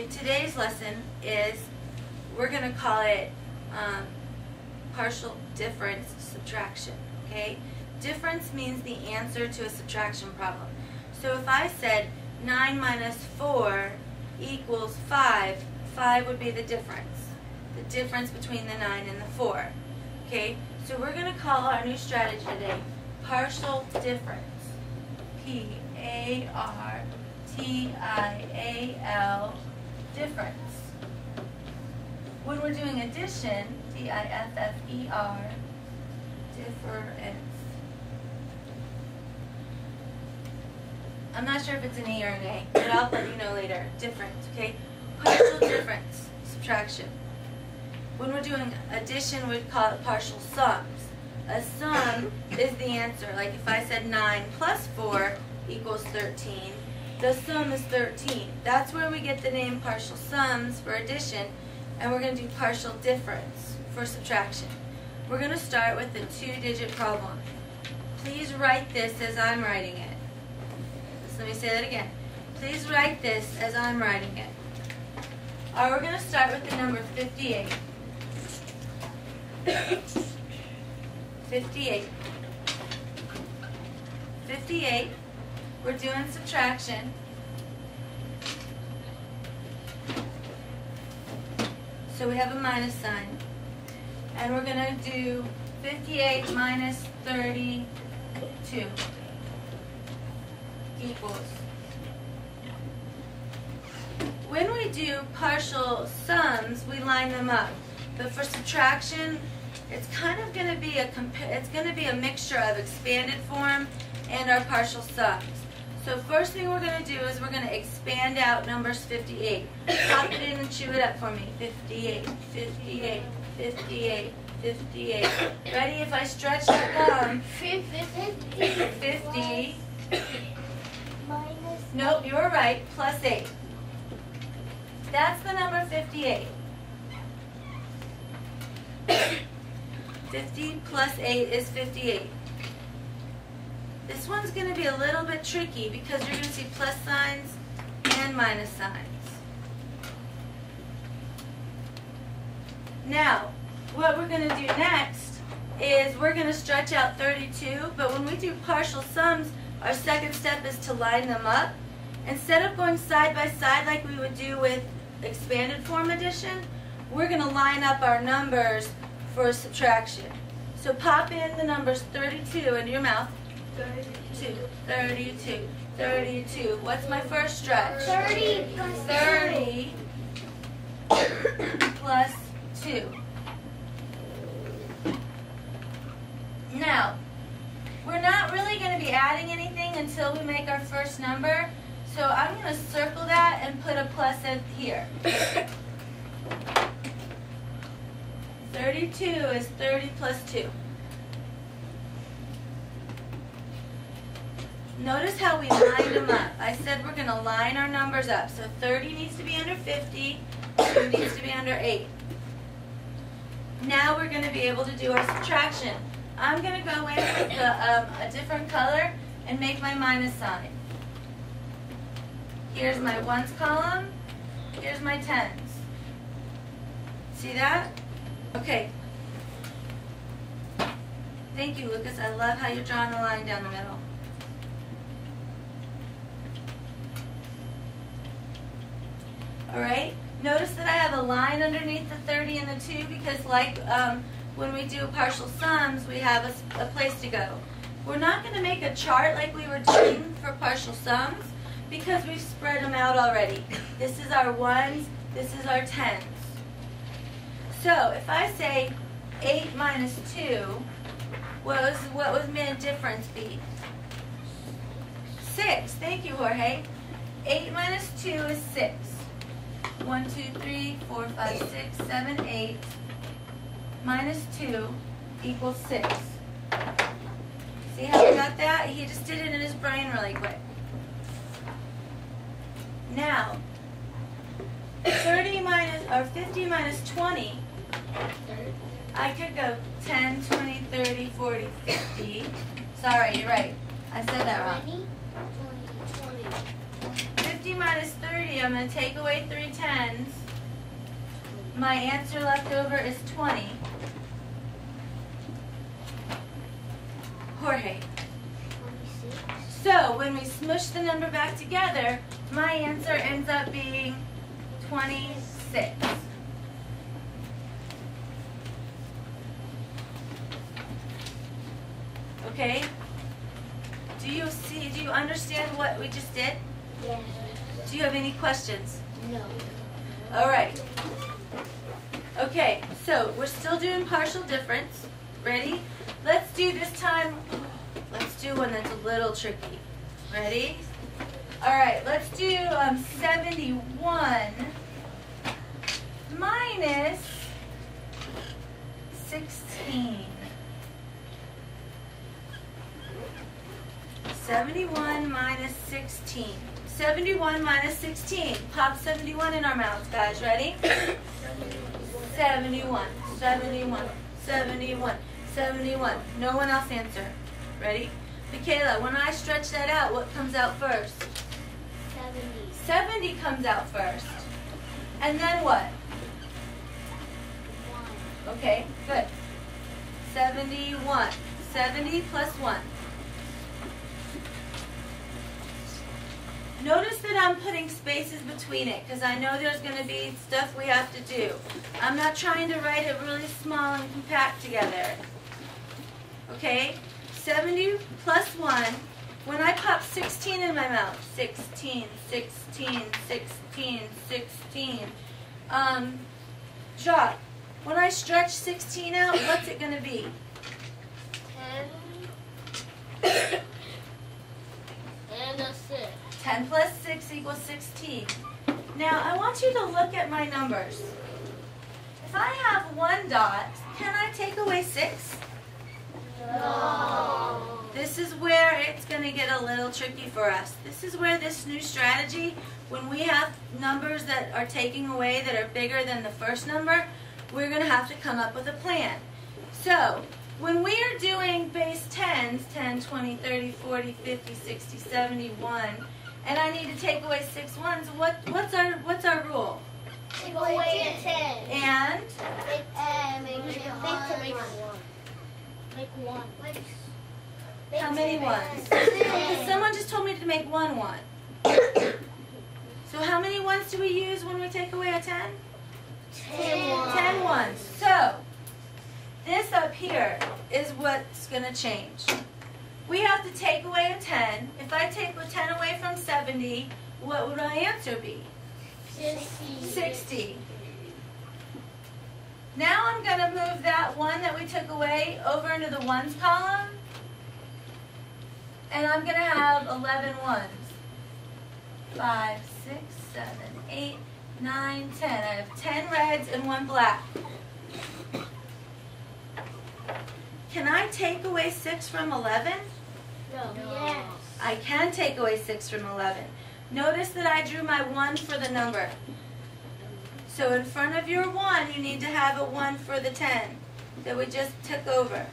Okay, today's lesson is, we're going to call it partial difference subtraction. Okay, difference means the answer to a subtraction problem. So if I said 9 minus 4 equals 5, 5 would be the difference between the 9 and the 4. Okay, so we're going to call our new strategy today partial difference. P-A-R-T-I-A-L difference. When we're doing addition, D-I-F-F-E-R, difference. I'm not sure if it's an E or an A, but I'll let you know later. Difference, okay? Partial difference, subtraction. When we're doing addition, we'd call it partial sums. A sum is the answer. Like if I said 9 plus 4 equals 13, the sum is 13. That's where we get the name partial sums for addition, and we're going to do partial difference for subtraction. We're going to start with the 2-digit problem. Please write this as I'm writing it. Let me say that again. Please write this as I'm writing it. All right, we're going to start with the number 58. 58. We're doing subtraction. So we have a minus sign. And we're going to do 58 minus 32 equals. When we do partial sums, we line them up. But for subtraction, it's kind of going to be a mixture of expanded form and our partial sums. So first thing we're going to do is we're going to expand out numbers 58. Pop it in and chew it up for me. 58, 58, 58, 58. Ready? If I stretch the thumb, 50. Nope, you were right. Plus 8. That's the number 58. 50 plus 8 is 58. This one's going to be a little bit tricky because you're going to see plus signs and minus signs. Now, what we're going to do next is we're going to stretch out 32, but when we do partial sums, our second step is to line them up. Instead of going side by side like we would do with expanded form addition, we're going to line up our numbers for subtraction. So pop in the numbers 32 into your mouth. 32, 32, 32. What's my first stretch? 30 plus 2. Now, we're not really going to be adding anything until we make our first number, so I'm going to circle that and put a plus in here. 32 is 30 plus 2. Notice how we lined them up. I said we're going to line our numbers up. So 30 needs to be under 50, 2 needs to be under 8. Now we're going to be able to do our subtraction. I'm going to go in with a different color and make my minus sign. Here's my ones column. Here's my tens. See that? Okay. Thank you, Lucas. I love how you're drawing the line down the middle. Alright, notice that I have a line underneath the 30 and the 2 because like when we do partial sums, we have a place to go. We're not going to make a chart like we were doing for partial sums because we've spread them out already. This is our 1s, this is our 10s. So if I say 8 minus 2, what would my difference be? 6, thank you Jorge. 8 minus 2 is 6. 1, 2, 3, 4, 5, 6, 7, 8, minus 2 equals 6. See how he got that? He just did it in his brain really quick. Now, 50 minus 20, I could go 10, 20, 30, 40, 50. Sorry, you're right. I said that wrong. 50 minus 30, I'm going to take away 3 tens. My answer left over is 20. Jorge. So when we smush the number back together, my answer ends up being 26. Okay? Do you understand what we just did? Yes. Do you have any questions? No. All right. Okay, so we're still doing partial difference. Ready? Let's do this time, let's do one that's a little tricky. Ready? All right, let's do 71 minus 16. 71 minus 16. 71 minus 16. Pop 71 in our mouths, guys. Ready? 71. 71. 71. 71. No one else answer. Ready? Michaela, when I stretch that out, what comes out first? 70. 70 comes out first. And then what? 1. Okay, good. 71. 70 plus 1. Notice that I'm putting spaces between it because I know there's going to be stuff we have to do. I'm not trying to write it really small and compact together. Okay? 70 plus 1. When I pop 16 in my mouth, 16, 16, 16, 16. Jacques, when I stretch 16 out, what's it going to be? 10 and a 6. 10 plus 6 equals 16. Now, I want you to look at my numbers. If I have 1 dot, can I take away 6? No. This is where it's going to get a little tricky for us. This is where this new strategy, when we have numbers that are taking away that are bigger than the first number, we're going to have to come up with a plan. So, when we are doing base 10s, 10, 20, 30, 40, 50, 60, 70, 1, and I need to take away 6 ones. What's our rule? Take away 10. And make one. How many ones? Because someone just told me to make 1 1. So how many ones do we use when we take away a 10? 10 ones. So this up here is what's going to change. We have to take away a 10. If I take a 10 away from 70, what would my answer be? 60. 60. Now I'm going to move that 1 that we took away over into the ones column. And I'm going to have 11 ones. 5, 6, 7, 8, 9, 10. I have 10 reds and 1 black. Can I take away 6 from 11? No. Yes. I can take away 6 from 11. Notice that I drew my 1 for the number. So in front of your 1, you need to have a 1 for the 10 that we just took over.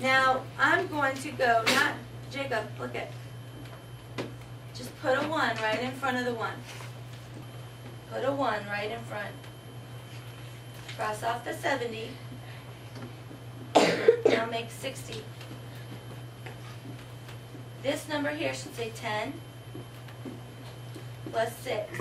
Now, I'm going to go, not Jacob, look at. Just put a 1 right in front of the 1. Put a 1 right in front. Cross off the 70. Now make 60. This number here should say 10 plus 6.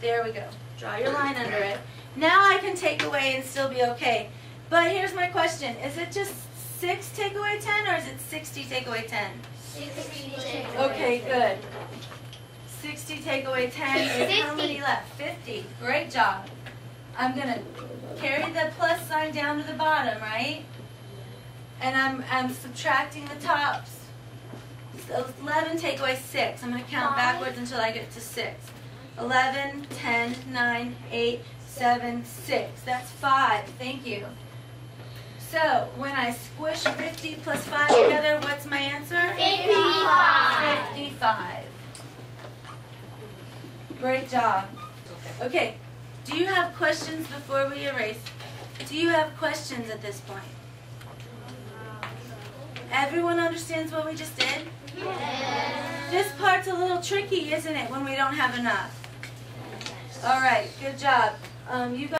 There we go. Draw your line under it. Now I can take away and still be okay. But here's my question. Is it just 6 take away 10 or is it 60 take away 10? 60 take away 10. Okay, good. 60 take away 10. There's how many left? 50. Great job. I'm going to carry the plus sign down to the bottom, right? And I'm subtracting the tops. So 11 take away 6. I'm going to count backwards until I get to 6. 11, 10, 9, 8, 7, 6. That's 5. Thank you. So when I squish 50 plus 5 together, what's my answer? 55. 55. Great job. Okay. Do you have questions before we erase? Do you have questions at this point? Everyone understands what we just did? Yes. This part's a little tricky, isn't it, when we don't have enough? All right, good job. You guys